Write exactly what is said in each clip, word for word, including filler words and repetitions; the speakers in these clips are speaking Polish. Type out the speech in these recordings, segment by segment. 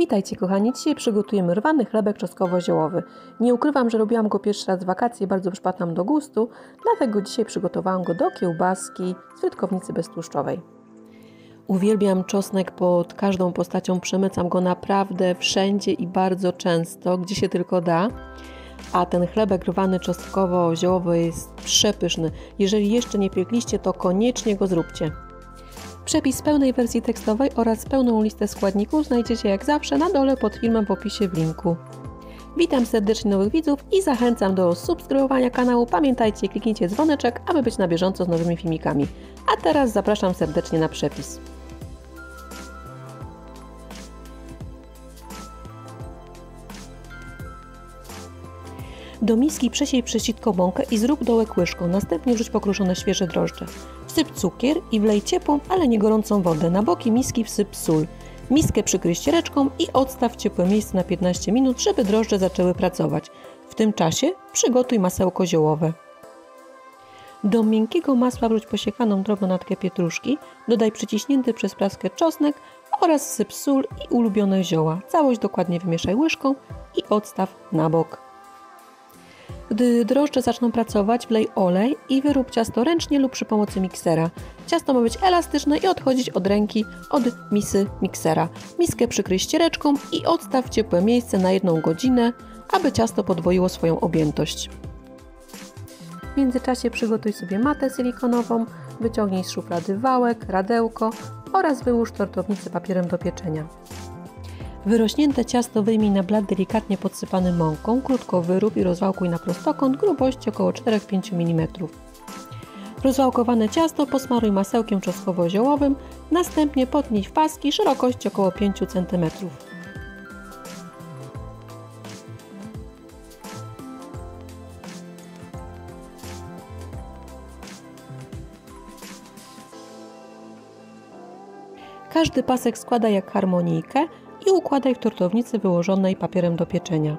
Witajcie kochani, dzisiaj przygotujemy rwany chlebek czosnkowo-ziołowy. Nie ukrywam, że robiłam go pierwszy raz w wakacje i bardzo przypadł nam do gustu, dlatego dzisiaj przygotowałam go do kiełbaski z frytkownicy beztłuszczowej. Uwielbiam czosnek pod każdą postacią, przemycam go naprawdę wszędzie i bardzo często, gdzie się tylko da. A ten chlebek rwany czosnkowo-ziołowy jest przepyszny. Jeżeli jeszcze nie piekliście, to koniecznie go zróbcie. Przepis pełnej wersji tekstowej oraz pełną listę składników znajdziecie jak zawsze na dole pod filmem w opisie w linku. Witam serdecznie nowych widzów i zachęcam do subskrybowania kanału. Pamiętajcie, kliknijcie dzwoneczek, aby być na bieżąco z nowymi filmikami. A teraz zapraszam serdecznie na przepis. Do miski przesiej przez sitko mąkę i zrób dołek łyżką, następnie wrzuć pokruszone świeże drożdże. Wsyp cukier i wlej ciepłą, ale nie gorącą wodę. Na boki miski wsyp sól. Miskę przykryj ściereczką i odstaw w ciepłe miejsce na piętnaście minut, żeby drożdże zaczęły pracować. W tym czasie przygotuj masełko ziołowe. Do miękkiego masła wrzuć posiekaną drobno natkę pietruszki, dodaj przyciśnięty przez praskę czosnek oraz syp sól i ulubione zioła. Całość dokładnie wymieszaj łyżką i odstaw na bok. Gdy drożdże zaczną pracować, wlej olej i wyrób ciasto ręcznie lub przy pomocy miksera. Ciasto ma być elastyczne i odchodzić od ręki, od misy miksera. Miskę przykryj ściereczką i odstaw w ciepłe miejsce na jedną godzinę, aby ciasto podwoiło swoją objętość. W międzyczasie przygotuj sobie matę silikonową, wyciągnij z szuflady wałek, radełko oraz wyłóż tortownicę papierem do pieczenia. Wyrośnięte ciasto wyjmij na blat delikatnie podsypany mąką, krótko wyrób i rozwałkuj na prostokąt grubości około cztery do pięciu milimetrów. Rozwałkowane ciasto posmaruj masełkiem czosnkowo-ziołowym, następnie potnij w paski szerokości około pięć centymetrów. Każdy pasek składaj jak harmonijkę i układaj w tortownicy wyłożonej papierem do pieczenia.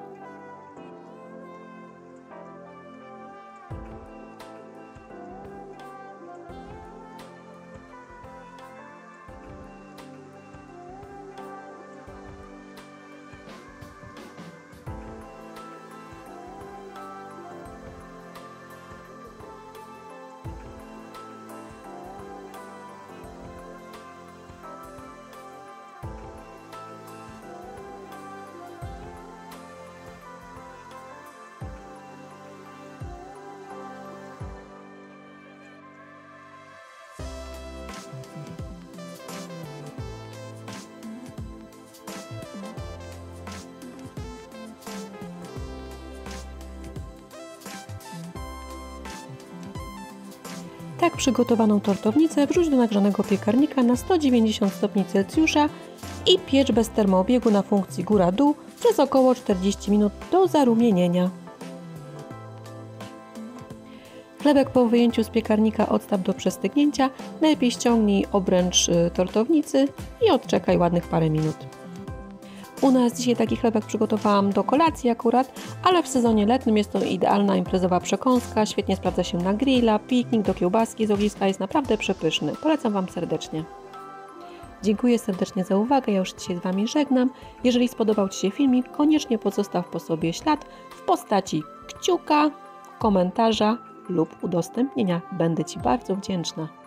Tak przygotowaną tortownicę wrzuć do nagrzanego piekarnika na sto dziewięćdziesiąt stopni Celsjusza i piecz bez termoobiegu na funkcji góra-dół przez około czterdzieści minut do zarumienienia. Chlebek po wyjęciu z piekarnika odstaw do przestygnięcia, najlepiej ściągnij obręcz tortownicy i odczekaj ładnych parę minut. U nas dzisiaj taki chlebek przygotowałam do kolacji akurat, ale w sezonie letnim jest to idealna imprezowa przekąska, świetnie sprawdza się na grilla, piknik, do kiełbaski z ogniska, jest naprawdę przepyszny. Polecam Wam serdecznie. Dziękuję serdecznie za uwagę, ja już dzisiaj z Wami żegnam. Jeżeli spodobał Ci się filmik, koniecznie pozostaw po sobie ślad w postaci kciuka, komentarza lub udostępnienia. Będę Ci bardzo wdzięczna.